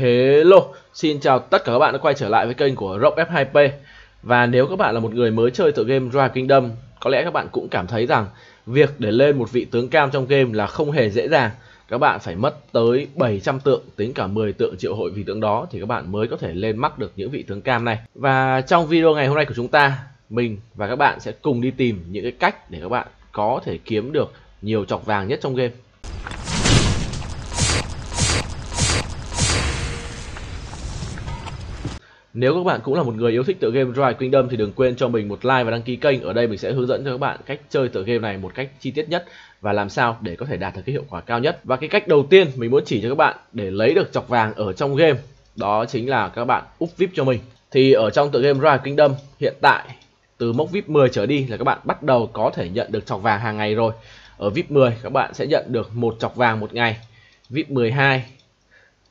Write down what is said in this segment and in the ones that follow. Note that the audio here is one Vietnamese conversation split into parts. Hello, xin chào tất cả các bạn đã quay trở lại với kênh của Rock F2P. Và nếu các bạn là một người mới chơi tựa game Rise of Kingdoms, có lẽ các bạn cũng cảm thấy rằng việc để lên một vị tướng cam trong game là không hề dễ dàng. Các bạn phải mất tới 700 tượng, tính cả 10 tượng triệu hội vị tướng đó thì các bạn mới có thể lên mắc được những vị tướng cam này. Và trong video ngày hôm nay của chúng ta, mình và các bạn sẽ cùng đi tìm những cái cách để các bạn có thể kiếm được nhiều chọc vàng nhất trong game. Nếu các bạn cũng là một người yêu thích tựa game Royal Kingdom thì đừng quên cho mình một like và đăng ký kênh. Ở đây mình sẽ hướng dẫn cho các bạn cách chơi tựa game này một cách chi tiết nhất và làm sao để có thể đạt được cái hiệu quả cao nhất. Và cái cách đầu tiên mình muốn chỉ cho các bạn để lấy được chọc vàng ở trong game, đó chính là các bạn úp VIP cho mình. Thì ở trong tựa game Royal Kingdom hiện tại, từ mốc VIP 10 trở đi là các bạn bắt đầu có thể nhận được chọc vàng hàng ngày rồi. Ở VIP 10 các bạn sẽ nhận được một chọc vàng một ngày, VIP 12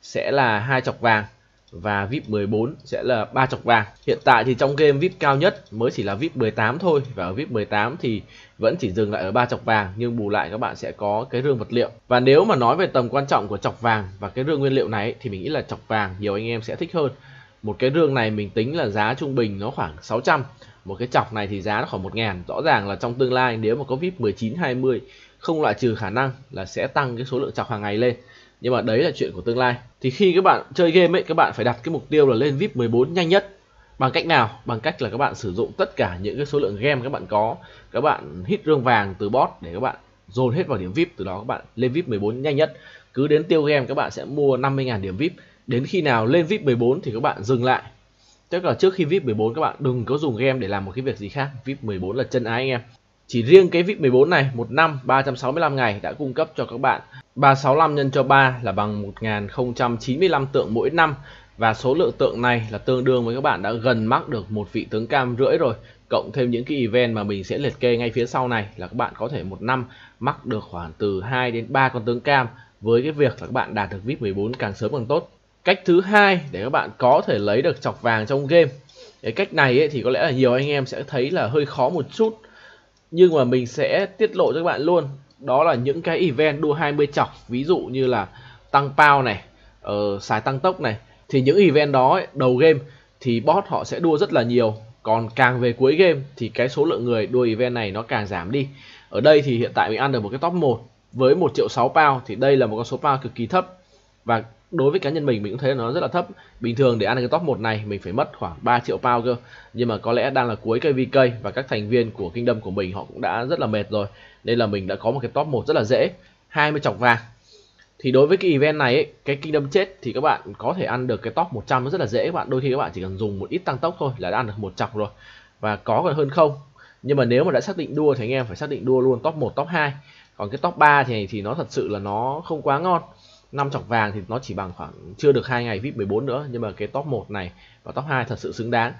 sẽ là 2 chọc vàng và VIP 14 sẽ là 3 chọc vàng. Hiện tại thì trong game VIP cao nhất mới chỉ là VIP 18 thôi, và ở VIP 18 thì vẫn chỉ dừng lại ở 3 chọc vàng, nhưng bù lại các bạn sẽ có cái rương vật liệu. Và nếu mà nói về tầm quan trọng của chọc vàng và cái rương nguyên liệu này thì mình nghĩ là chọc vàng nhiều anh em sẽ thích hơn. Một cái rương này mình tính là giá trung bình nó khoảng 600, một cái chọc này thì giá nó khoảng 1000. Rõ ràng là trong tương lai nếu mà có VIP 19, 20 không loại trừ khả năng là sẽ tăng cái số lượng chọc hàng ngày lên. Nhưng mà đấy là chuyện của tương lai. Thì khi các bạn chơi game ấy, các bạn phải đặt cái mục tiêu là lên VIP 14 nhanh nhất. Bằng cách nào? Bằng cách là các bạn sử dụng tất cả những cái số lượng game các bạn có. Các bạn hit rương vàng từ bot để các bạn dồn hết vào điểm VIP. Từ đó các bạn lên VIP 14 nhanh nhất. Cứ đến tiêu game các bạn sẽ mua 50.000 điểm VIP. Đến khi nào lên VIP 14 thì các bạn dừng lại. Tức là trước khi VIP 14 các bạn đừng có dùng game để làm một cái việc gì khác. VIP 14 là chân ái anh em. Chỉ riêng cái VIP 14 này, 1 năm 365 ngày đã cung cấp cho các bạn 365 nhân cho 3 là bằng 1095 tượng mỗi năm. Và số lượng tượng này là tương đương với các bạn đã gần mắc được một vị tướng cam rưỡi rồi. Cộng thêm những cái event mà mình sẽ liệt kê ngay phía sau này là các bạn có thể một năm mắc được khoảng từ 2 đến 3 con tướng cam. Với cái việc là các bạn đạt được VIP 14 càng sớm càng tốt. Cách thứ hai để các bạn có thể lấy được chọc vàng trong game. Cái cách này ấy, thì có lẽ là nhiều anh em sẽ thấy là hơi khó một chút. Nhưng mà mình sẽ tiết lộ cho các bạn luôn. Đó là những cái event đua 20 chọc. Ví dụ như là tăng power này, xài tăng tốc này. Thì những event đó ấy, đầu game thì bot họ sẽ đua rất là nhiều. Còn càng về cuối game thì cái số lượng người đua event này nó càng giảm đi. Ở đây thì hiện tại mình ăn được một cái top 1 với 1.600.000 pound. Thì đây là một con số pound cực kỳ thấp. Và đối với cá nhân mình cũng thấy là nó rất là thấp. Bình thường để ăn được cái top 1 này mình phải mất khoảng 3.000.000 pound cơ. Nhưng mà có lẽ đang là cuối KVK và các thành viên của Kingdom của mình họ cũng đã rất là mệt rồi, nên là mình đã có một cái top 1 rất là dễ, 20 chọc vàng. Thì đối với cái event này ấy, cái Kingdom chết thì các bạn có thể ăn được cái top 100 nó rất là dễ các bạn. Đôi khi các bạn chỉ cần dùng một ít tăng tốc thôi là đã ăn được 1 chọc rồi. Và có còn hơn không. Nhưng mà nếu mà đã xác định đua thì anh em phải xác định đua luôn top 1, top 2. Còn cái top 3 thì nó thật sự là nó không quá ngon. 5 chọc vàng thì nó chỉ bằng khoảng chưa được 2 ngày VIP 14 nữa. Nhưng mà cái top 1 này và top 2 thật sự xứng đáng.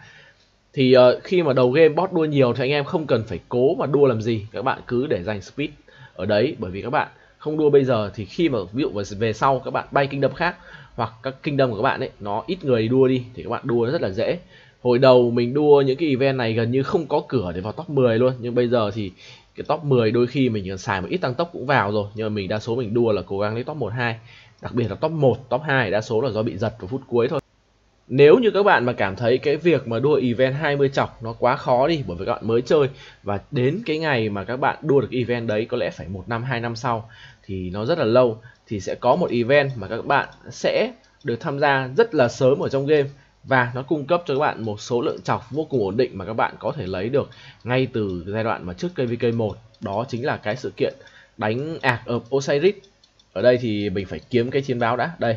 Thì khi mà đầu game bot đua nhiều thì anh em không cần phải cố mà đua làm gì. Các bạn cứ để dành speed ở đấy. Bởi vì các bạn không đua bây giờ thì khi mà ví dụ về sau các bạn bay kingdom khác, hoặc các kingdom của các bạn ấy nó ít người đua đi, thì các bạn đua rất là dễ. Hồi đầu mình đua những cái event này gần như không có cửa để vào top 10 luôn. Nhưng bây giờ thì cái top 10 đôi khi mình xài một ít tăng tốc cũng vào rồi. Nhưng mà mình đa số mình đua là cố gắng lấy top 1, 2. Đặc biệt là top 1, top 2 đa số là do bị giật vào phút cuối thôi. Nếu như các bạn mà cảm thấy cái việc mà đua event 20 chọc nó quá khó đi, bởi vì các bạn mới chơi, và đến cái ngày mà các bạn đua được event đấy có lẽ phải 1 năm, 2 năm sau thì nó rất là lâu, thì sẽ có một event mà các bạn sẽ được tham gia rất là sớm ở trong game. Và nó cung cấp cho các bạn một số lượng chọc vô cùng ổn định mà các bạn có thể lấy được ngay từ giai đoạn mà trước KVK1. Đó chính là cái sự kiện đánh ạc ở Osiris. Ở đây thì mình phải kiếm cái chiến báo đã. Đây.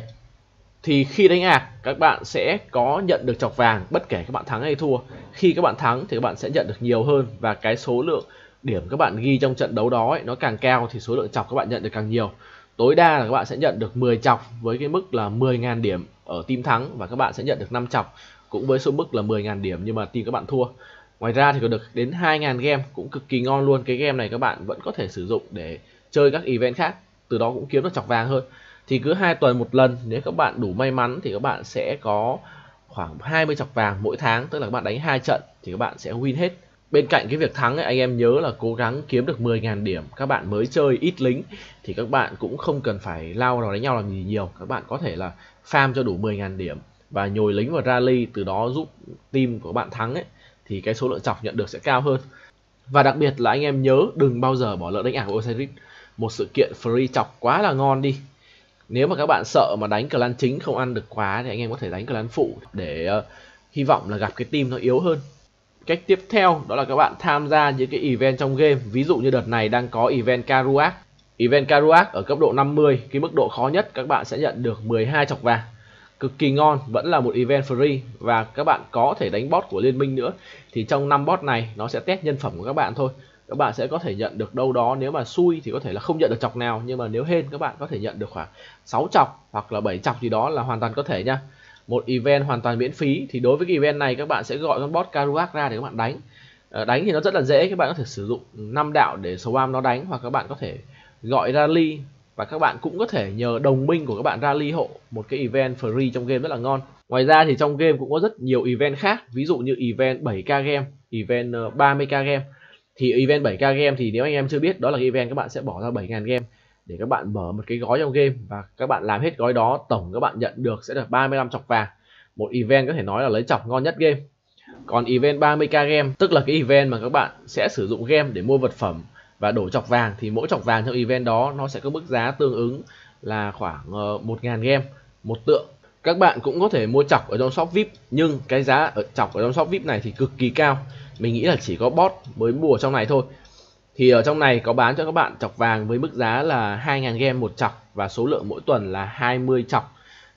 Thì khi đánh ạc các bạn sẽ có nhận được chọc vàng bất kể các bạn thắng hay thua. Khi các bạn thắng thì các bạn sẽ nhận được nhiều hơn. Và cái số lượng điểm các bạn ghi trong trận đấu đó ấy, nó càng cao thì số lượng chọc các bạn nhận được càng nhiều. Tối đa là các bạn sẽ nhận được 10 chọc với cái mức là 10.000 điểm ở team thắng. Và các bạn sẽ nhận được 5 chọc cũng với số mức là 10.000 điểm nhưng mà team các bạn thua. Ngoài ra thì còn được đến 2.000 game cũng cực kỳ ngon luôn. Cái game này các bạn vẫn có thể sử dụng để chơi các event khác. Từ đó cũng kiếm được chọc vàng hơn. Thì cứ 2 tuần một lần, nếu các bạn đủ may mắn thì các bạn sẽ có khoảng 20 chọc vàng mỗi tháng. Tức là các bạn đánh 2 trận thì các bạn sẽ win hết Bên cạnh cái việc thắng ấy, anh em nhớ là cố gắng kiếm được 10.000 điểm. Các bạn mới chơi ít lính thì các bạn cũng không cần phải lao vào đánh nhau làm gì nhiều. Các bạn có thể là farm cho đủ 10.000 điểm và nhồi lính vào rally, từ đó giúp team của các bạn thắng ấy, thì cái số lượng chọc nhận được sẽ cao hơn. Và đặc biệt là anh em nhớ đừng bao giờ bỏ lỡ đánh ảo Osiris, một sự kiện free chọc quá là ngon đi. Nếu mà các bạn sợ mà đánh clan chính không ăn được quá thì anh em có thể đánh clan phụ để hy vọng là gặp cái team nó yếu hơn. Cách tiếp theo đó là các bạn tham gia những cái event trong game. Ví dụ như đợt này đang có event Kalluak. Event Kalluak ở cấp độ 50, cái mức độ khó nhất, các bạn sẽ nhận được 12 chọc vàng. Cực kỳ ngon, vẫn là một event free và các bạn có thể đánh bot của liên minh nữa. Thì trong 5 bot này nó sẽ test nhân phẩm của các bạn thôi. Các bạn sẽ có thể nhận được đâu đó, nếu mà xui thì có thể là không nhận được chọc nào, nhưng mà nếu hên các bạn có thể nhận được khoảng 6 chọc hoặc là 7 chọc gì đó là hoàn toàn có thể nha. Một event hoàn toàn miễn phí. Thì đối với cái event này các bạn sẽ gọi con bot Kalluak ra để các bạn đánh. Đánh thì nó rất là dễ, các bạn có thể sử dụng 5 đạo để spam nó đánh, hoặc các bạn có thể gọi rally, và các bạn cũng có thể nhờ đồng minh của các bạn rally hộ. Một cái event free trong game rất là ngon. Ngoài ra thì trong game cũng có rất nhiều event khác, ví dụ như event 7k game, event 30k game. Thì event 7k game thì nếu anh em chưa biết, đó là cái event các bạn sẽ bỏ ra 7.000 game để các bạn mở một cái gói trong game, và các bạn làm hết gói đó tổng các bạn nhận được sẽ là 35 chọc vàng. Một event có thể nói là lấy chọc ngon nhất game. Còn event 30k game tức là cái event mà các bạn sẽ sử dụng game để mua vật phẩm và đổi chọc vàng, thì mỗi chọc vàng trong event đó nó sẽ có mức giá tương ứng là khoảng 1.000 game, một tượng. Các bạn cũng có thể mua chọc ở trong shop VIP, nhưng cái giá chọc ở trong shop VIP này thì cực kỳ cao. Mình nghĩ là chỉ có bot mới mua ở trong này thôi. Thì ở trong này có bán cho các bạn chọc vàng với mức giá là 2.000 game một chọc, và số lượng mỗi tuần là 20 chọc.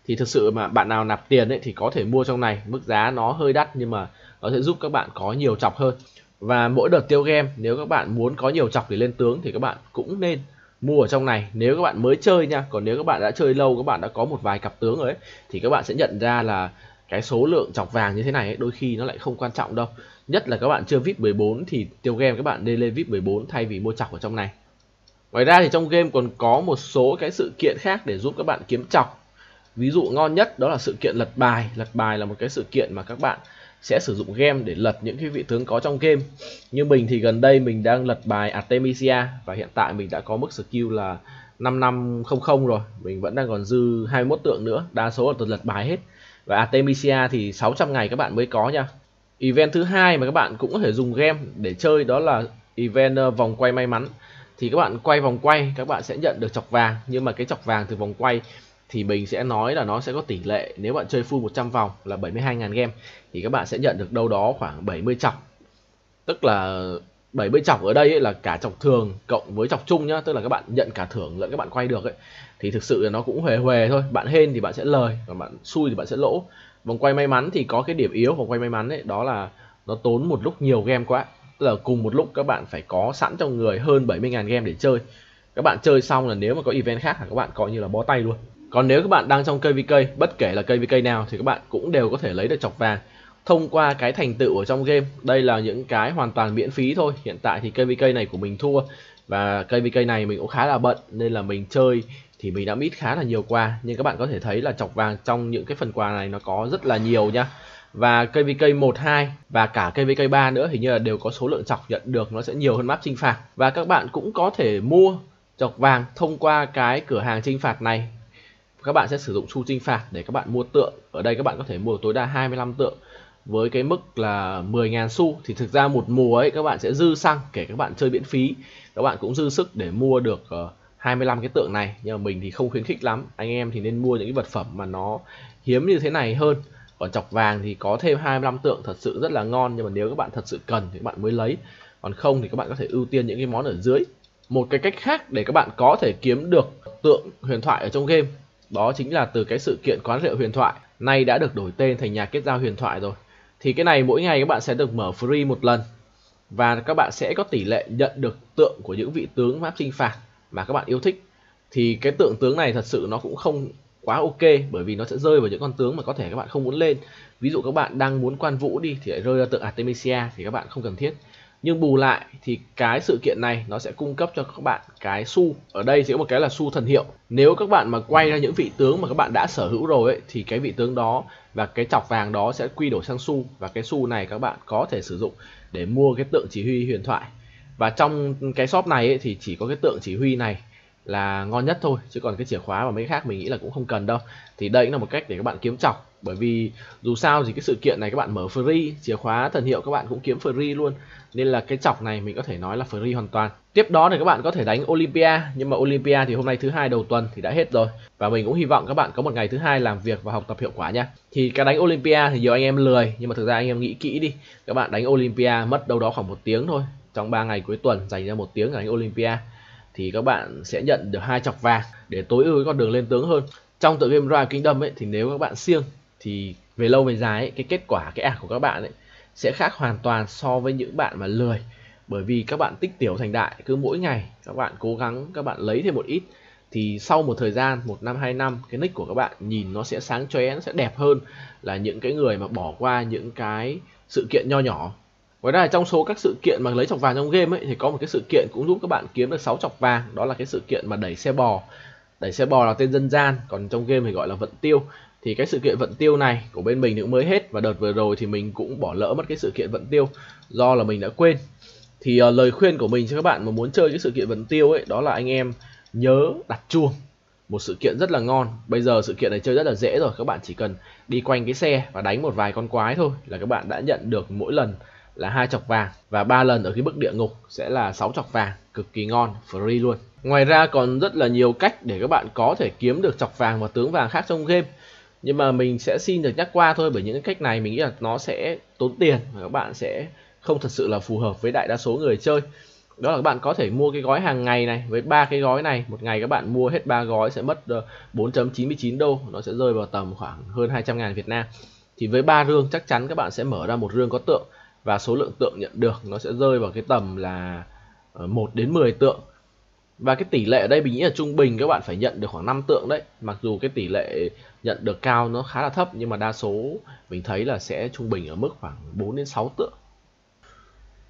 Thì thực sự mà bạn nào nạp tiền ấy, thì có thể mua trong này. Mức giá nó hơi đắt nhưng mà nó sẽ giúp các bạn có nhiều chọc hơn. Và mỗi đợt tiêu game, nếu các bạn muốn có nhiều chọc để lên tướng thì các bạn cũng nên mua ở trong này nếu các bạn mới chơi nha. Còn nếu các bạn đã chơi lâu, các bạn đã có một vài cặp tướng rồi ấy, thì các bạn sẽ nhận ra là cái số lượng chọc vàng như thế này ấy, đôi khi nó lại không quan trọng đâu. Nhất là các bạn chưa VIP 14 thì tiêu game các bạn nên lên VIP 14 thay vì mua chọc ở trong này. Ngoài ra thì trong game còn có một số cái sự kiện khác để giúp các bạn kiếm chọc. Ví dụ ngon nhất đó là sự kiện lật bài. Lật bài là một cái sự kiện mà các bạn sẽ sử dụng game để lật những cái vị tướng có trong game. Như mình thì gần đây mình đang lật bài Artemisia, và hiện tại mình đã có mức skill là 5500 rồi. Mình vẫn đang còn dư 21 tượng nữa, đa số là tuần lật bài hết. Và Artemisia thì 600 ngày các bạn mới có nha. Event thứ hai mà các bạn cũng có thể dùng game để chơi đó là event vòng quay may mắn. Thì các bạn quay vòng quay, các bạn sẽ nhận được chọc vàng, nhưng mà cái chọc vàng từ vòng quay thì mình sẽ nói là nó sẽ có tỷ lệ, nếu bạn chơi full 100 vòng là 72.000 game thì các bạn sẽ nhận được đâu đó khoảng 70 chọc. Tức là 70 chọc ở đây ấy là cả chọc thường cộng với chọc chung nhá, tức là các bạn nhận cả thưởng lẫn các bạn quay được ấy. Thì thực sự là nó cũng huề huề thôi, bạn hên thì bạn sẽ lời, còn bạn xui thì bạn sẽ lỗ. Vòng quay may mắn thì có cái điểm yếu vòng quay may mắn ấy, đó là nó tốn một lúc nhiều game quá. Tức là cùng một lúc các bạn phải có sẵn trong người hơn 70.000 game để chơi. Các bạn chơi xong là nếu mà có event khác là các bạn coi như là bó tay luôn. Còn nếu các bạn đang trong KVK, bất kể là KVK nào thì các bạn cũng đều có thể lấy được chọc vàng thông qua cái thành tựu ở trong game. Đây là những cái hoàn toàn miễn phí thôi. Hiện tại thì KVK này của mình thua, và KVK này mình cũng khá là bận nên là mình chơi thì mình đã mít khá là nhiều quà. Nhưng các bạn có thể thấy là chọc vàng trong những cái phần quà này nó có rất là nhiều nha. Và KVK 1, 2 và cả KVK 3 nữa hình như là đều có số lượng chọc nhận được nó sẽ nhiều hơn map chinh phạt. Và các bạn cũng có thể mua chọc vàng thông qua cái cửa hàng chinh phạt này. Các bạn sẽ sử dụng xu chinh phạt để các bạn mua tượng. Ở đây các bạn có thể mua tối đa 25 tượng với cái mức là 10.000 xu. Thì thực ra một mùa ấy các bạn sẽ dư xăng, kể các bạn chơi miễn phí các bạn cũng dư sức để mua được 25 cái tượng này. Nhưng mà mình thì không khuyến khích lắm, anh em thì nên mua những cái vật phẩm mà nó hiếm như thế này hơn. Còn chọc vàng thì có thêm 25 tượng thật sự rất là ngon, nhưng mà nếu các bạn thật sự cần thì các bạn mới lấy, còn không thì các bạn có thể ưu tiên những cái món ở dưới. Một cái cách khác để các bạn có thể kiếm được tượng huyền thoại ở trong game đó chính là từ cái sự kiện quán rượu huyền thoại, nay đã được đổi tên thành nhà kết giao huyền thoại rồi. Thì cái này mỗi ngày các bạn sẽ được mở free một lần, và các bạn sẽ có tỷ lệ nhận được tượng của những vị tướng map chinh phạt mà các bạn yêu thích. Thì cái tượng tướng này thật sự nó cũng không quá ok, bởi vì nó sẽ rơi vào những con tướng mà có thể các bạn không muốn lên. Ví dụ các bạn đang muốn quan vũ đi thì lại rơi ra tượng Artemisia thì các bạn không cần thiết. Nhưng bù lại thì cái sự kiện này nó sẽ cung cấp cho các bạn cái xu. Ở đây sẽ có một cái là xu thần hiệu. Nếu các bạn mà quay ra những vị tướng mà các bạn đã sở hữu rồi ấy, thì cái vị tướng đó và cái chọc vàng đó sẽ quy đổi sang xu. Và cái xu này các bạn có thể sử dụng để mua cái tượng chỉ huy huyền thoại. Và trong cái shop này ấy, thì chỉ có cái tượng chỉ huy này là ngon nhất thôi, chứ còn cái chìa khóa và mấy cái khác mình nghĩ là cũng không cần đâu. Thì đây cũng là một cách để các bạn kiếm chọc, bởi vì dù sao thì cái sự kiện này các bạn mở free, chìa khóa thần hiệu các bạn cũng kiếm free luôn, nên là cái chọc này mình có thể nói là free hoàn toàn. Tiếp đó thì các bạn có thể đánh Olympia, nhưng mà Olympia thì hôm nay thứ hai đầu tuần thì đã hết rồi, và mình cũng hy vọng các bạn có một ngày thứ hai làm việc và học tập hiệu quả nha. Thì cái đánh Olympia thì nhiều anh em lười, nhưng mà thực ra anh em nghĩ kỹ đi, các bạn đánh Olympia mất đâu đó khoảng 1 tiếng thôi, trong 3 ngày cuối tuần dành ra 1 tiếng đánh Olympia thì các bạn sẽ nhận được 2 chọc vàng để tối ưu con đường lên tướng hơn. Trong tựa game Royal Kingdom ấy, thì nếu các bạn siêng thì về lâu về dài ấy, cái kết quả cái ạc của các bạn ấy sẽ khác hoàn toàn so với những bạn mà lười, bởi vì các bạn tích tiểu thành đại, cứ mỗi ngày các bạn cố gắng các bạn lấy thêm một ít thì sau một thời gian 1 năm 2 năm cái nick của các bạn nhìn nó sẽ sáng chóe, nó sẽ đẹp hơn là những cái người mà bỏ qua những cái sự kiện nho nhỏ. Ngoài ra trong số các sự kiện mà lấy chọc vàng trong game ấy, thì có một cái sự kiện cũng giúp các bạn kiếm được 6 chọc vàng, đó là cái sự kiện mà đẩy xe bò. Đẩy xe bò là tên dân gian, còn trong game thì gọi là vận tiêu. Thì cái sự kiện vận tiêu này của bên mình cũng mới hết, và đợt vừa rồi thì mình cũng bỏ lỡ mất cái sự kiện vận tiêu do là mình đã quên. Thì lời khuyên của mình cho các bạn mà muốn chơi cái sự kiện vận tiêu ấy, đó là anh em nhớ đặt chuông. Một sự kiện rất là ngon. Bây giờ sự kiện này chơi rất là dễ rồi, các bạn chỉ cần đi quanh cái xe và đánh một vài con quái thôi là các bạn đã nhận được mỗi lần là 2 chọc vàng, và 3 lần ở cái bức địa ngục sẽ là 6 chọc vàng, cực kỳ ngon, free luôn. Ngoài ra còn rất là nhiều cách để các bạn có thể kiếm được chọc vàng và tướng vàng khác trong game, nhưng mà mình sẽ xin được nhắc qua thôi, bởi những cái cách này mình nghĩ là nó sẽ tốn tiền và các bạn sẽ không thật sự là phù hợp với đại đa số người chơi. Đó là các bạn có thể mua cái gói hàng ngày này với 3 cái gói này, một ngày các bạn mua hết 3 gói sẽ mất 4.99 đô, nó sẽ rơi vào tầm khoảng hơn 200.000 Việt Nam. Thì với 3 rương chắc chắn các bạn sẽ mở ra 1 rương có tượng, và số lượng tượng nhận được nó sẽ rơi vào cái tầm là 1 đến 10 tượng. Và cái tỷ lệ ở đây mình nghĩ là trung bình các bạn phải nhận được khoảng 5 tượng đấy. Mặc dù cái tỷ lệ nhận được cao nó khá là thấp, nhưng mà đa số mình thấy là sẽ trung bình ở mức khoảng 4 đến 6 tượng.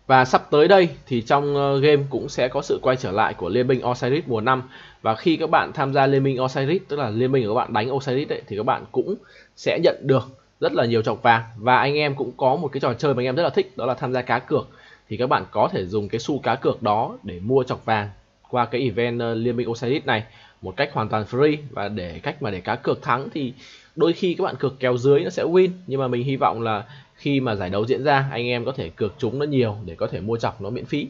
Và sắp tới đây thì trong game cũng sẽ có sự quay trở lại của Liên minh Osiris mùa 5. Và khi các bạn tham gia Liên minh Osiris, tức là liên minh của các bạn đánh Osiris đấy, thì các bạn cũng sẽ nhận được rất là nhiều chọc vàng. Và anh em cũng có một cái trò chơi mà anh em rất là thích, đó là tham gia cá cược. Thì các bạn có thể dùng cái xu cá cược đó để mua chọc vàng qua cái event Liên minh Osiris này một cách hoàn toàn free. Và để cách mà để cá cược thắng thì đôi khi các bạn cược kèo dưới nó sẽ win, nhưng mà mình hy vọng là khi mà giải đấu diễn ra anh em có thể cược chúng nó nhiều để có thể mua chọc nó miễn phí.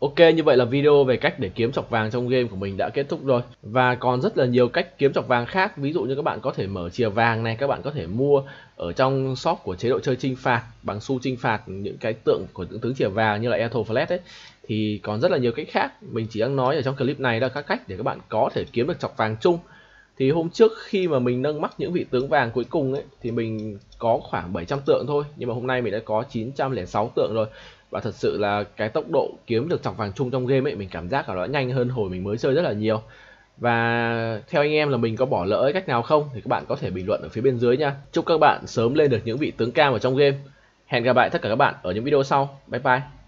Ok, như vậy là video về cách để kiếm chọc vàng trong game của mình đã kết thúc rồi. Và còn rất là nhiều cách kiếm chọc vàng khác, ví dụ như các bạn có thể mở chìa vàng này, các bạn có thể mua ở trong shop của chế độ chơi chinh phạt bằng xu chinh phạt những cái tượng của những tướng chìa vàng như là Ethel flash ấy. Thì còn rất là nhiều cách khác, mình chỉ đang nói ở trong clip này là các cách để các bạn có thể kiếm được chọc vàng chung. Thì hôm trước khi mà mình nâng mắc những vị tướng vàng cuối cùng ấy, thì mình có khoảng 700 tượng thôi, nhưng mà hôm nay mình đã có 906 tượng rồi. Và thật sự là cái tốc độ kiếm được chọc vàng chung trong game ấy, mình cảm giác là nó nhanh hơn hồi mình mới chơi rất là nhiều. Và theo anh em là mình có bỏ lỡ cách nào không thì các bạn có thể bình luận ở phía bên dưới nha. Chúc các bạn sớm lên được những vị tướng cao ở trong game. Hẹn gặp lại tất cả các bạn ở những video sau. Bye bye.